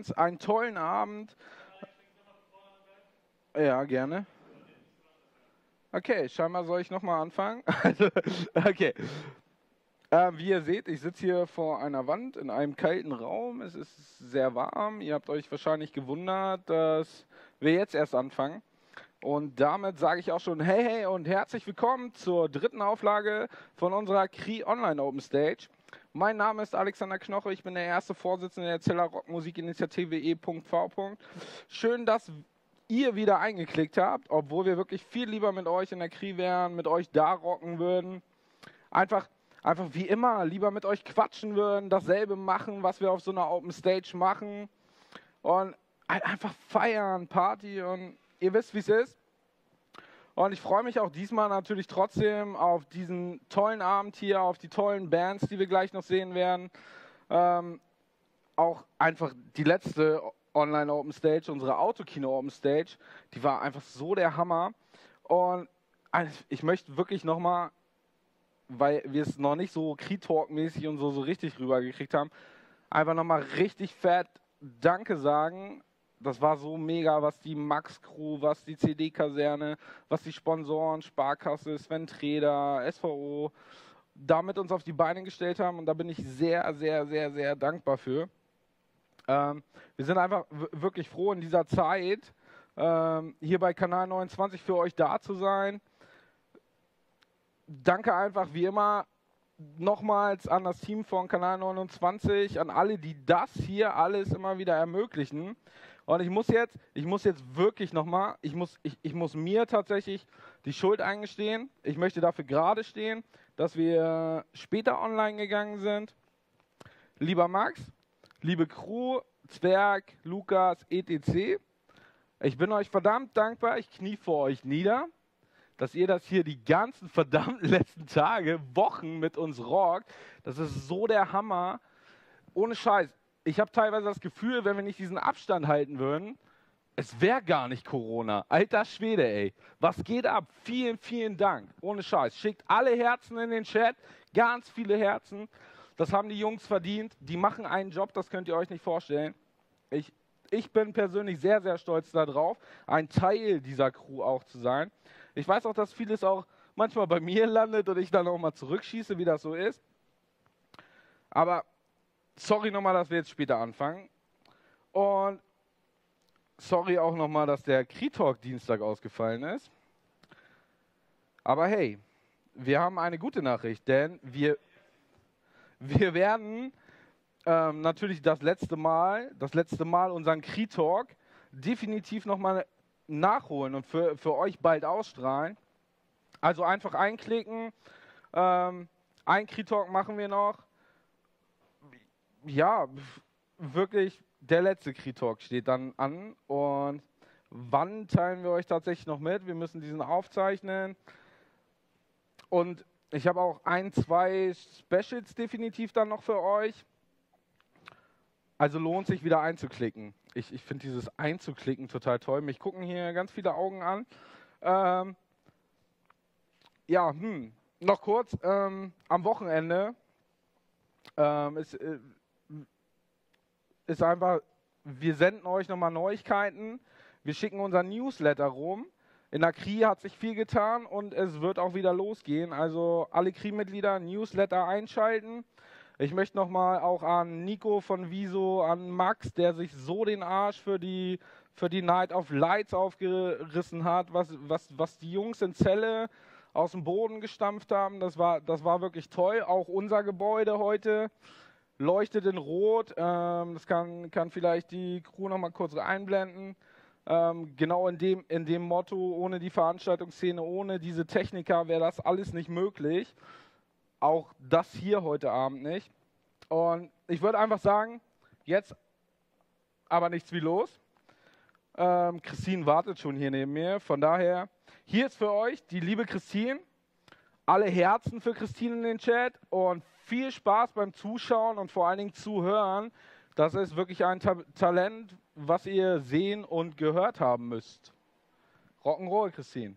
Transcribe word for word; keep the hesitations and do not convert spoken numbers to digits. Abends einen tollen Abend. Ja, gerne. Okay, scheinbar soll ich nochmal anfangen. Okay. Ähm, wie ihr seht, ich sitze hier vor einer Wand in einem kalten Raum. Es ist sehr warm. Ihr habt euch wahrscheinlich gewundert, dass wir jetzt erst anfangen. Und damit sage ich auch schon hey, hey und herzlich willkommen zur dritten Auflage von unserer C R I Online Open Stage. Mein Name ist Alexander Knoche, ich bin der erste Vorsitzende der Zeller Rockmusik Initiative e punkt v. Schön, dass ihr wieder eingeklickt habt, obwohl wir wirklich viel lieber mit euch in der C R I wären, mit euch da rocken würden. Einfach, einfach wie immer, lieber mit euch quatschen würden, dasselbe machen, was wir auf so einer Open Stage machen. Und einfach feiern, Party und ihr wisst, wie es ist. Und ich freue mich auch diesmal natürlich trotzdem auf diesen tollen Abend hier, auf die tollen Bands, die wir gleich noch sehen werden. Ähm, auch einfach die letzte Online Open Stage, unsere Autokino Open Stage, die war einfach so der Hammer. Und ich möchte wirklich nochmal, weil wir es noch nicht so C R I-Talk-mäßig und so, so richtig rübergekriegt haben, einfach nochmal richtig fett Danke sagen. Das war so mega, was die Max Crew, was die C D-Kaserne, was die Sponsoren, Sparkasse, Sven Träder, S V O, damit uns auf die Beine gestellt haben. Und da bin ich sehr, sehr, sehr, sehr dankbar für. Ähm, wir sind einfach wirklich froh, in dieser Zeit ähm, hier bei Kanal neunundzwanzig für euch da zu sein. Danke einfach wie immer nochmals an das Team von Kanal neunundzwanzig, an alle, die das hier alles immer wieder ermöglichen. Und ich muss jetzt, ich muss jetzt wirklich nochmal, ich muss, ich, ich muss mir tatsächlich die Schuld eingestehen. Ich möchte dafür gerade stehen, dass wir später online gegangen sind. Lieber Max, liebe Crew, Zwerg, Lukas, et cetera. Ich bin euch verdammt dankbar, ich knie vor euch nieder, dass ihr das hier die ganzen verdammten letzten Tage, Wochen mit uns rockt. Das ist so der Hammer, ohne Scheiß. Ich habe teilweise das Gefühl, wenn wir nicht diesen Abstand halten würden, es wäre gar nicht Corona. Alter Schwede, ey. Was geht ab? Vielen, vielen Dank. Ohne Scheiß. Schickt alle Herzen in den Chat. Ganz viele Herzen. Das haben die Jungs verdient. Die machen einen Job, das könnt ihr euch nicht vorstellen. Ich, ich bin persönlich sehr, sehr stolz darauf, ein Teil dieser Crew auch zu sein. Ich weiß auch, dass vieles auch manchmal bei mir landet und ich dann auch mal zurückschieße, wie das so ist. Aber sorry nochmal, dass wir jetzt später anfangen. Und sorry auch nochmal, dass der C R I-Talk Dienstag ausgefallen ist. Aber hey, wir haben eine gute Nachricht, denn wir, wir werden ähm, natürlich das letzte Mal, das letzte Mal unseren C R I-Talk definitiv nochmal nachholen und für, für euch bald ausstrahlen. Also einfach einklicken. Ähm, einen C R I-Talk machen wir noch. Ja, wirklich der letzte C R I-Talk steht dann an und wann teilen wir euch tatsächlich noch mit? Wir müssen diesen aufzeichnen und ich habe auch ein, zwei Specials definitiv dann noch für euch. Also lohnt sich wieder einzuklicken. Ich, ich finde dieses Einzuklicken total toll. Mich gucken hier ganz viele Augen an. Ähm, ja, hm, noch kurz, ähm, am Wochenende ähm, ist... Äh, ist einfach, wir senden euch nochmal Neuigkeiten, wir schicken unseren Newsletter rum. In der C R I hat sich viel getan und es wird auch wieder losgehen. Also alle C R I-Mitglieder Newsletter einschalten. Ich möchte nochmal auch an Nico von Wieso, an Max, der sich so den Arsch für die, für die Night of Lights aufgerissen hat, was, was, was die Jungs in Celle aus dem Boden gestampft haben. Das war, das war wirklich toll, auch unser Gebäude heute leuchtet in Rot, ähm, das kann, kann vielleicht die Crew noch mal kurz einblenden. Ähm, genau in dem, in dem Motto, ohne die Veranstaltungsszene, ohne diese Techniker wäre das alles nicht möglich. Auch das hier heute Abend nicht. Und ich würde einfach sagen, jetzt aber nichts wie los. Ähm, Christine wartet schon hier neben mir, von daher, hier ist für euch die liebe Christine. Alle Herzen für Christine in den Chat und viel Spaß beim Zuschauen und vor allen Dingen Zuhören. Das ist wirklich ein Ta Talent, was ihr sehen und gehört haben müsst. Rock'n'Roll, Christine.